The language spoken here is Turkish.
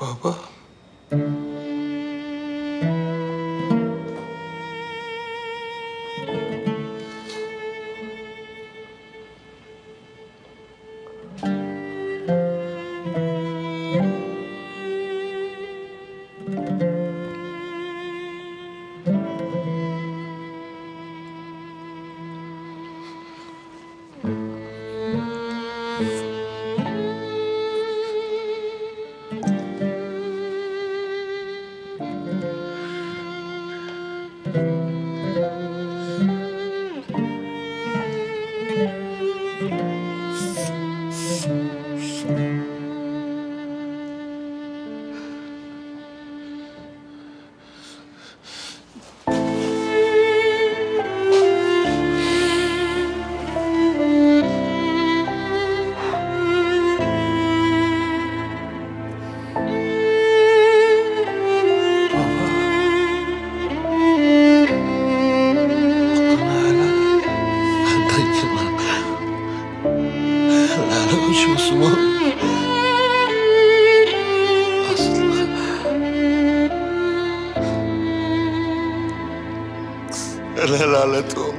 Baba. Helal et oğlum.